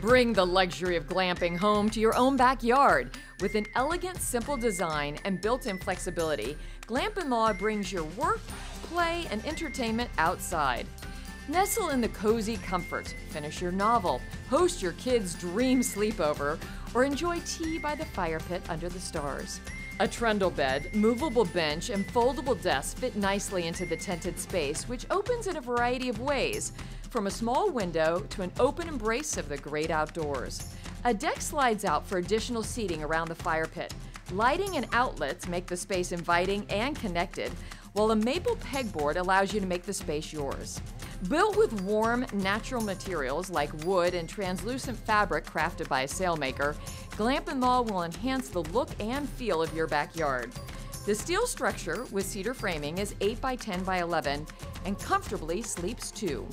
Bring the luxury of glamping home to your own backyard. With an elegant, simple design and built-in flexibility, Glamp-in-Law brings your work, play, and entertainment outside. Nestle in the cozy comfort, finish your novel, host your kids' dream sleepover, or enjoy tea by the fire pit under the stars. A trundle bed, movable bench, and foldable desk fit nicely into the tented space, which opens in a variety of ways, from a small window to an open embrace of the great outdoors. A deck slides out for additional seating around the fire pit. Lighting and outlets make the space inviting and connected, while a maple pegboard allows you to make the space yours. Built with warm, natural materials like wood and translucent fabric crafted by a sailmaker, Glamp-in-Law will enhance the look and feel of your backyard. The steel structure with cedar framing is 8 by 10 by 11 and comfortably sleeps two.